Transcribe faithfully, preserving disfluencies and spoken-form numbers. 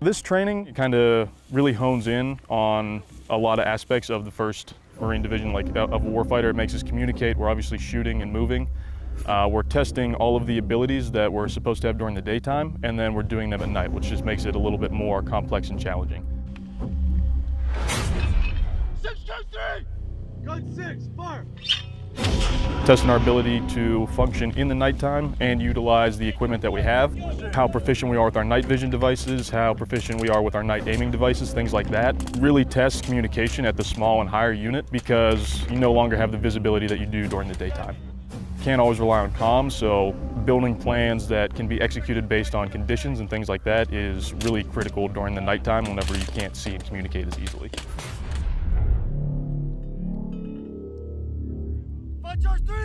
This training kind of really hones in on a lot of aspects of the first Marine Division, like of a warfighter. It makes us communicate. We're obviously shooting and moving. Uh, we're testing all of the abilities that we're supposed to have during the daytime, and then we're doing them at night, which just makes it a little bit more complex and challenging. Six, two, three. Gun six, fire. Testing our ability to function in the nighttime and utilize the equipment that we have, how proficient we are with our night vision devices, how proficient we are with our night aiming devices, things like that. Really test communication at the small and higher unit because you no longer have the visibility that you do during the daytime. Can't always rely on comms, so building plans that can be executed based on conditions and things like that is really critical during the nighttime whenever you can't see and communicate as easily. Charge three!